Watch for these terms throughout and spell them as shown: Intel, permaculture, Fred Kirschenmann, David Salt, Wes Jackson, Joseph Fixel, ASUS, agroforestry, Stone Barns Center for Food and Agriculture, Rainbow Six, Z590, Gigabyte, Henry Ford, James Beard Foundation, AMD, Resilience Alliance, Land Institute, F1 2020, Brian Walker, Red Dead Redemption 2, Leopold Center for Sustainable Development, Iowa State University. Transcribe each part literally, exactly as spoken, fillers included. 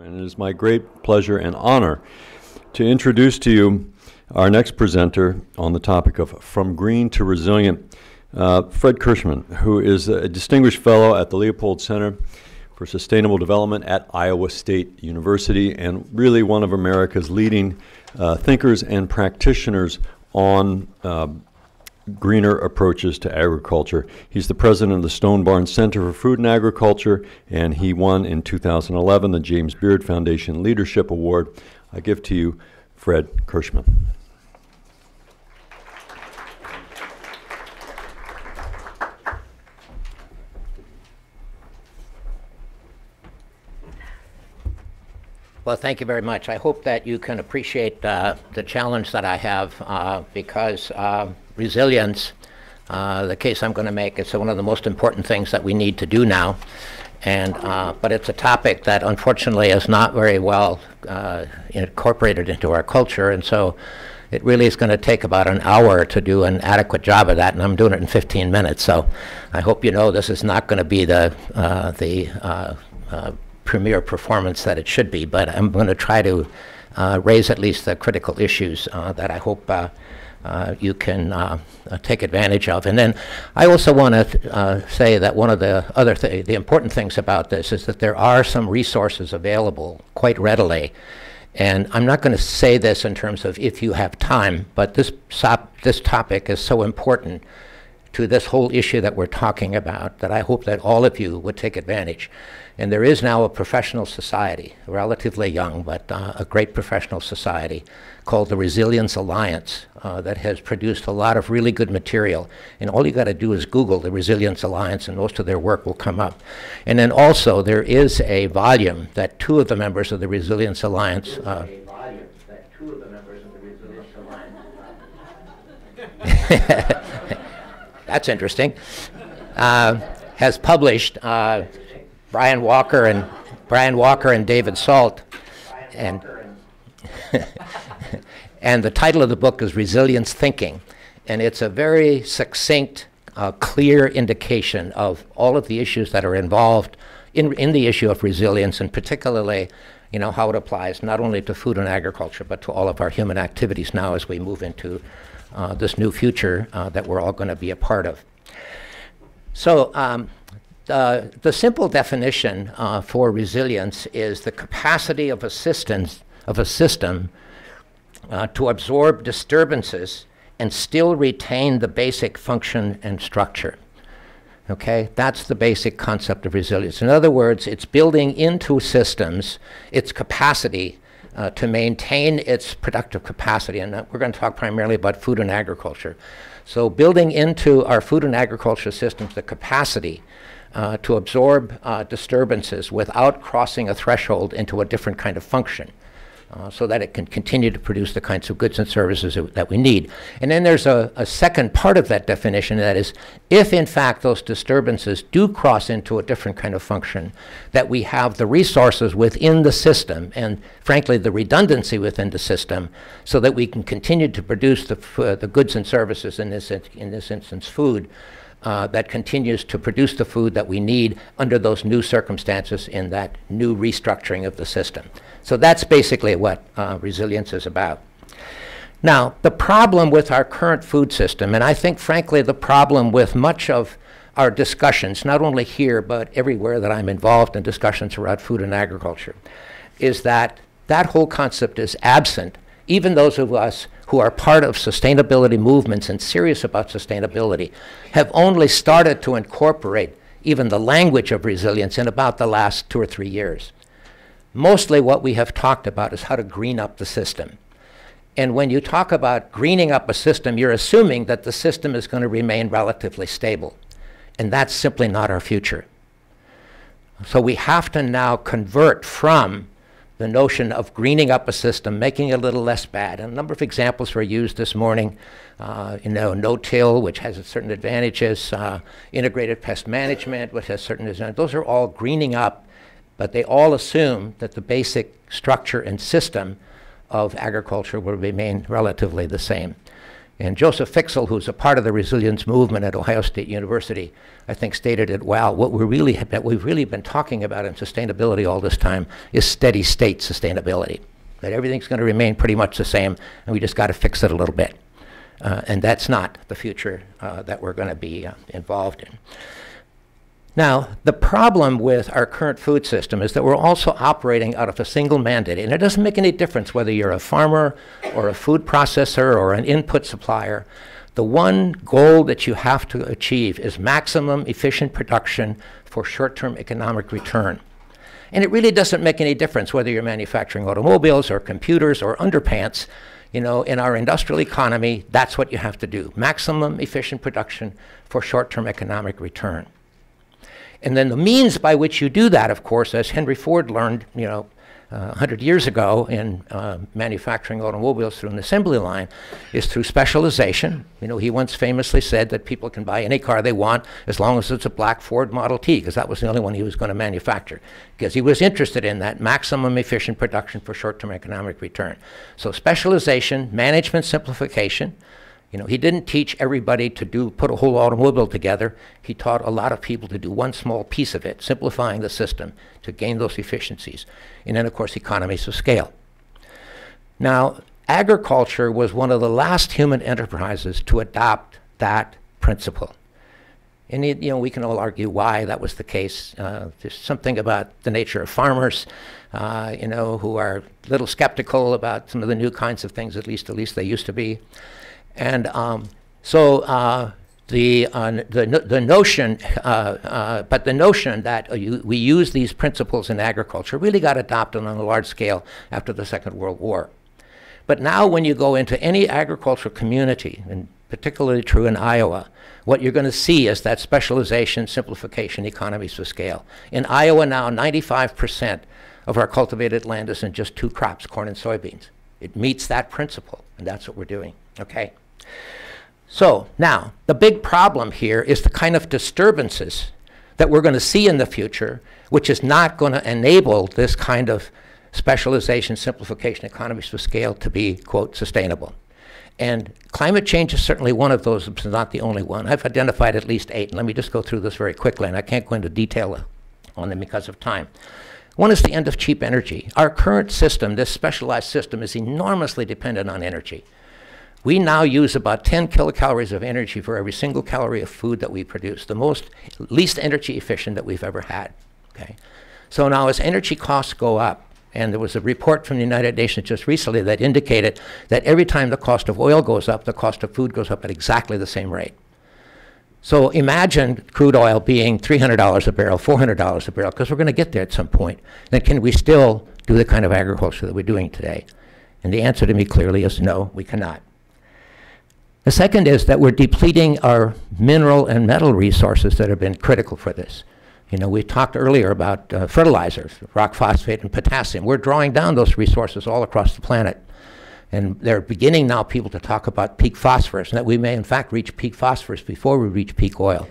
And it is my great pleasure and honor to introduce to you our next presenter on the topic of From Green to Resilient, uh, Fred Kirschenmann, who is a distinguished fellow at the Leopold Center for Sustainable Development at Iowa State University, and really one of America's leading uh, thinkers and practitioners on uh, greener approaches to agriculture. He's the president of the Stone Barns Center for Food and Agriculture, and he won in two thousand eleven the James Beard Foundation Leadership Award. I give to you Fred Kirschenmann. Well, thank you very much. I hope that you can appreciate uh, the challenge that I have uh, because uh, resilience, uh, the case I'm going to make, is one of the most important things that we need to do now. And, uh, but it's a topic that unfortunately is not very well uh, incorporated into our culture, and so it really is going to take about an hour to do an adequate job of that, and I'm doing it in fifteen minutes. So I hope you know this is not going to be the, uh, the uh, uh, premier performance that it should be, but I'm going to try to uh, raise at least the critical issues uh, that I hope uh, Uh, you can uh, uh, take advantage of. And then I also want to uh, say that one of the other th the important things about this is that there are some resources available quite readily. And I'm not going to say this in terms of if you have time, but this, this topic is so important to this whole issue that we're talking about that I hope that all of you would take advantage. And there is now a professional society, relatively young, but uh, a great professional society called the Resilience Alliance uh, that has produced a lot of really good material. And all you got to do is Google the Resilience Alliance and most of their work will come up. And then also there is a volume that two of the members of the Resilience Alliance... Uh, a volume that two of the members of the Resilience Alliance... That's interesting. Uh, has published... Uh, Brian Walker and Brian Walker and David Salt, and and the title of the book is Resilience Thinking, and it's a very succinct, uh, clear indication of all of the issues that are involved in in the issue of resilience, and particularly, you know, how it applies not only to food and agriculture but to all of our human activities now as we move into uh, this new future uh, that we're all going to be a part of. So. Um, Uh, the simple definition uh, for resilience is the capacity of, assistance, of a system uh, to absorb disturbances and still retain the basic function and structure. Okay, that's the basic concept of resilience. In other words, it's building into systems its capacity uh, to maintain its productive capacity, and we're going to talk primarily about food and agriculture. So building into our food and agriculture systems the capacity Uh, to absorb uh, disturbances without crossing a threshold into a different kind of function uh, so that it can continue to produce the kinds of goods and services that we need. And then there's a, a second part of that definition, that is, if in fact those disturbances do cross into a different kind of function, that we have the resources within the system and frankly the redundancy within the system so that we can continue to produce the, uh, the goods and services, in this, in this instance food, Uh, that continues to produce the food that we need under those new circumstances in that new restructuring of the system. So that's basically what uh, resilience is about. Now, the problem with our current food system, and I think frankly the problem with much of our discussions, not only here but everywhere that I'm involved in discussions around food and agriculture, is that that whole concept is absent. Even those of us who are part of sustainability movements and serious about sustainability have only started to incorporate even the language of resilience in about the last two or three years. Mostly what we have talked about is how to green up the system. And when you talk about greening up a system, you're assuming that the system is going to remain relatively stable. And that's simply not our future. So we have to now convert from the notion of greening up a system, making it a little less bad. And a number of examples were used this morning. Uh, you know, no-till, which has certain advantages, uh, integrated pest management, which has certain advantages. Those are all greening up, but they all assume that the basic structure and system of agriculture will remain relatively the same. And Joseph Fixel, who's a part of the resilience movement at Ohio State University, I think stated it well. What we're really, that we've really been talking about in sustainability all this time is steady state sustainability. That everything's going to remain pretty much the same, and we just got to fix it a little bit. Uh, and that's not the future uh, that we're going to be uh, involved in. Now, the problem with our current food system is that we're also operating out of a single mandate, and it doesn't make any difference whether you're a farmer or a food processor or an input supplier. The one goal that you have to achieve is maximum efficient production for short-term economic return. And it really doesn't make any difference whether you're manufacturing automobiles or computers or underpants. You know, in our industrial economy, that's what you have to do, maximum efficient production for short-term economic return. And then the means by which you do that, of course, as Henry Ford learned, you know, uh, one hundred years ago in uh, manufacturing automobiles through an assembly line, is through specialization. You know, he once famously said that people can buy any car they want as long as it's a black Ford Model T, because that was the only one he was going to manufacture, because he was interested in that maximum efficient production for short-term economic return. So specialization, management simplification. You know, he didn't teach everybody to do, put a whole automobile together. He taught a lot of people to do one small piece of it, simplifying the system to gain those efficiencies. And then, of course, economies of scale. Now, agriculture was one of the last human enterprises to adopt that principle. And, it, you know, we can all argue why that was the case. Uh, there's something about the nature of farmers, uh, you know, who are a little skeptical about some of the new kinds of things, at least, at least they used to be. And um, so uh, the, uh, the, no, the notion, uh, uh, but the notion that uh, you, we use these principles in agriculture really got adopted on a large scale after the Second World War. But now when you go into any agricultural community, and particularly true in Iowa, what you're going to see is that specialization, simplification, economies of scale. In Iowa now, ninety-five percent of our cultivated land is in just two crops, corn and soybeans. It meets that principle, and that's what we're doing, okay? So now, the big problem here is the kind of disturbances that we're going to see in the future, which is not going to enable this kind of specialization, simplification, economies of scale to be, quote, sustainable. And climate change is certainly one of those, but not the only one. I've identified at least eight, and let me just go through this very quickly, and I can't go into detail on them because of time. One is the end of cheap energy. Our current system, this specialized system, is enormously dependent on energy. We now use about ten kilocalories of energy for every single calorie of food that we produce, the most, least energy efficient that we've ever had, okay? So now as energy costs go up, and there was a report from the United Nations just recently that indicated that every time the cost of oil goes up, the cost of food goes up at exactly the same rate. So imagine crude oil being three hundred dollars a barrel, four hundred dollars a barrel, because we're going to get there at some point. Then can we still do the kind of agriculture that we're doing today? And the answer to me clearly is no, we cannot. The second is that we're depleting our mineral and metal resources that have been critical for this. You know, we talked earlier about uh, fertilizers, rock phosphate and potassium. We're drawing down those resources all across the planet. And they're beginning now people to talk about peak phosphorus, and that we may in fact reach peak phosphorus before we reach peak oil.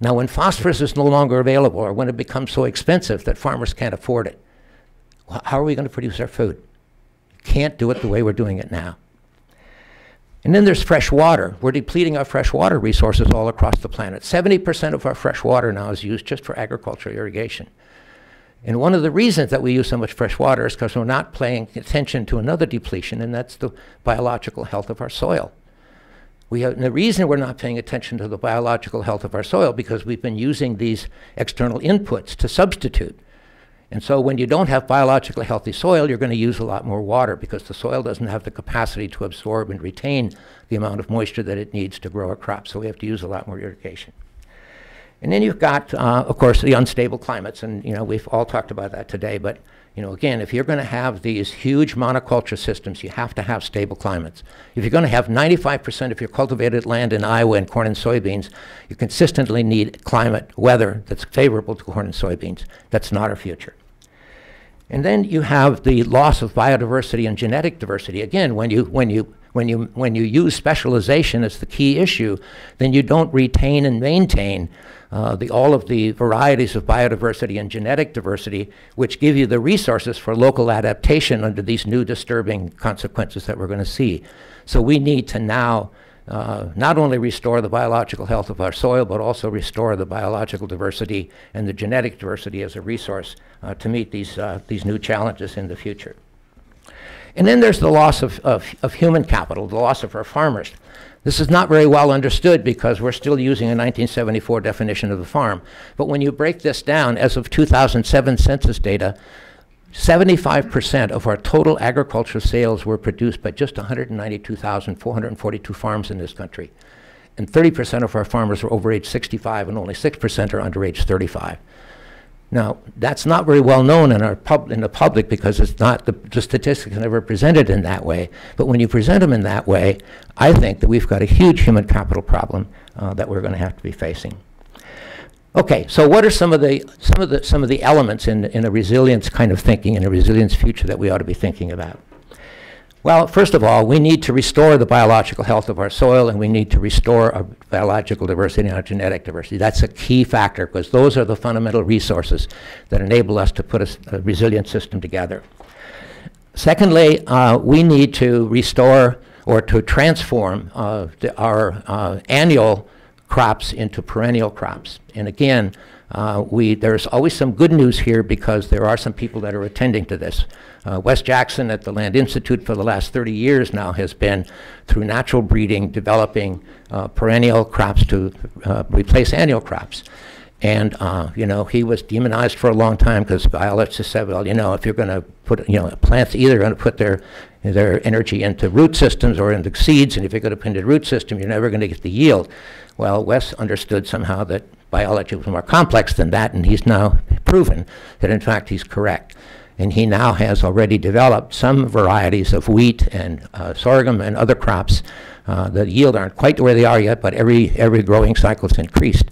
Now when phosphorus is no longer available, or when it becomes so expensive that farmers can't afford it, well, how are we going to produce our food? Can't do it the way we're doing it now. And then there's fresh water. We're depleting our fresh water resources all across the planet. seventy percent of our fresh water now is used just for agricultural irrigation. And one of the reasons that we use so much fresh water is because we're not paying attention to another depletion, and that's the biological health of our soil. We have, and the reason we're not paying attention to the biological health of our soil because we've been using these external inputs to substitute. And so when you don't have biologically healthy soil, you're going to use a lot more water because the soil doesn't have the capacity to absorb and retain the amount of moisture that it needs to grow a crop. So we have to use a lot more irrigation. And then you've got, uh, of course, the unstable climates, and you know we've all talked about that today. But you know, again, if you're going to have these huge monoculture systems, you have to have stable climates. If you're going to have ninety-five percent of your cultivated land in Iowa in corn and soybeans, you consistently need climate, weather that's favorable to corn and soybeans. That's not our future. And then you have the loss of biodiversity and genetic diversity. Again, when you when you When you, when you use specialization as the key issue, then you don't retain and maintain uh, the, all of the varieties of biodiversity and genetic diversity, which give you the resources for local adaptation under these new disturbing consequences that we're going to see. So we need to now uh, not only restore the biological health of our soil, but also restore the biological diversity and the genetic diversity as a resource uh, to meet these, uh, these new challenges in the future. And then there's the loss of, of, of human capital, the loss of our farmers. This is not very well understood because we're still using a nineteen seventy-four definition of the farm. But when you break this down, as of two thousand seven census data, seventy-five percent of our total agricultural sales were produced by just one hundred ninety-two thousand four hundred forty-two farms in this country. And thirty percent of our farmers were over age sixty-five, and only six percent are under age thirty-five. Now, that's not very well known in, our pub in the public because it's not the, the statistics are never presented in that way. But when you present them in that way, I think that we've got a huge human capital problem uh, that we're going to have to be facing. Okay, so what are some of the some of the some of the elements in in a resilience kind of thinking and a resilience future that we ought to be thinking about? Well, first of all, we need to restore the biological health of our soil, and we need to restore our biological diversity and our genetic diversity. That's a key factor, because those are the fundamental resources that enable us to put a, a resilient system together. Secondly, uh, we need to restore or to transform uh, the, our uh, annual crops into perennial crops. And again, Uh, we, there's always some good news here because there are some people that are attending to this. Uh, Wes Jackson at the Land Institute for the last thirty years now has been, through natural breeding, developing uh, perennial crops to uh, replace annual crops. And, uh, you know, he was demonized for a long time because biologists just said, well, you know, if you're going to put, you know, plants either going to put their, their energy into root systems or into seeds, and if you're going to put into root system, you're never going to get the yield. Well, Wes understood somehow that biology was more complex than that, and he's now proven that, in fact, he's correct. And he now has already developed some varieties of wheat and uh, sorghum and other crops. Uh, the yield aren't quite where they are yet, but every, every growing cycle is increased.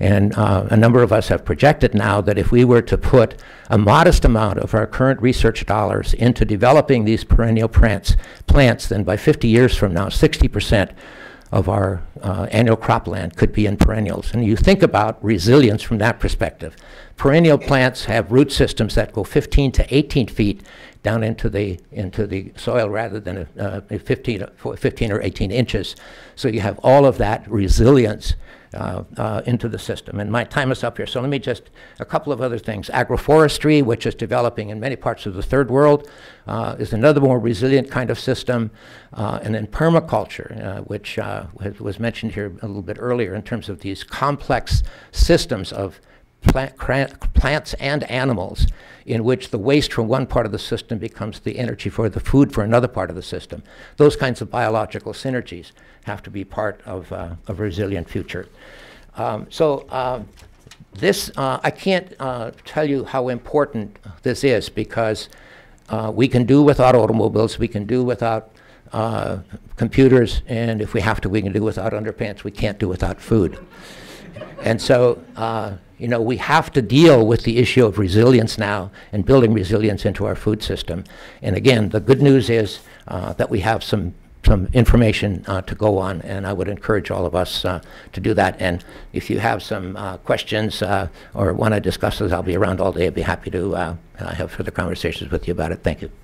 And uh, a number of us have projected now that if we were to put a modest amount of our current research dollars into developing these perennial plants, plants then by fifty years from now, sixty percent of our uh, annual cropland could be in perennials. And you think about resilience from that perspective. Perennial plants have root systems that go fifteen to eighteen feet down into the, into the soil rather than a, a fifteen or eighteen inches. So you have all of that resilience Uh, uh, into the system. And my time is up here, so let me just, a couple of other things. Agroforestry, which is developing in many parts of the third world, uh, is another more resilient kind of system. Uh, and then permaculture, uh, which uh, was mentioned here a little bit earlier in terms of these complex systems of plant, plants and animals in which the waste from one part of the system becomes the energy for the food for another part of the system. Those kinds of biological synergies have to be part of, uh, of a resilient future. Um, so uh, this, uh, I can't uh, tell you how important this is, because uh, we can do without automobiles, we can do without uh, computers, and if we have to, we can do without underpants. We can't do without food. And so, uh, you know, we have to deal with the issue of resilience now and building resilience into our food system. And again, the good news is uh, that we have some, some information uh, to go on, and I would encourage all of us uh, to do that. And if you have some uh, questions uh, or want to discuss this, I'll be around all day. I'd be happy to uh, have further conversations with you about it. Thank you.